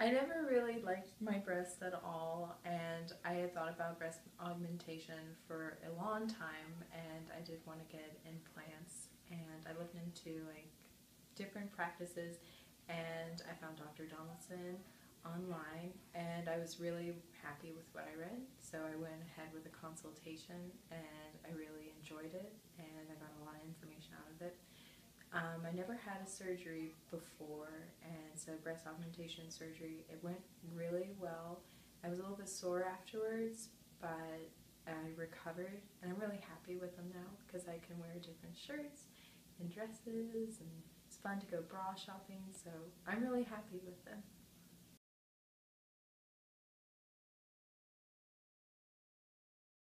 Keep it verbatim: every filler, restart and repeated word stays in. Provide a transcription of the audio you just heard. I never really liked my breasts at all, and I had thought about breast augmentation for a long time, and I did want to get implants, and I looked into like different practices, and I found Doctor Donaldson online, and I was really happy with what I read, so I went ahead with a consultation, and I really enjoyed it, and I got a lot of information out of it. Um, I never had a surgery before, and so breast augmentation surgery, it went really well. I was a little bit sore afterwards, but I recovered, and I'm really happy with them now because I can wear different shirts and dresses, and it's fun to go bra shopping, so I'm really happy with them.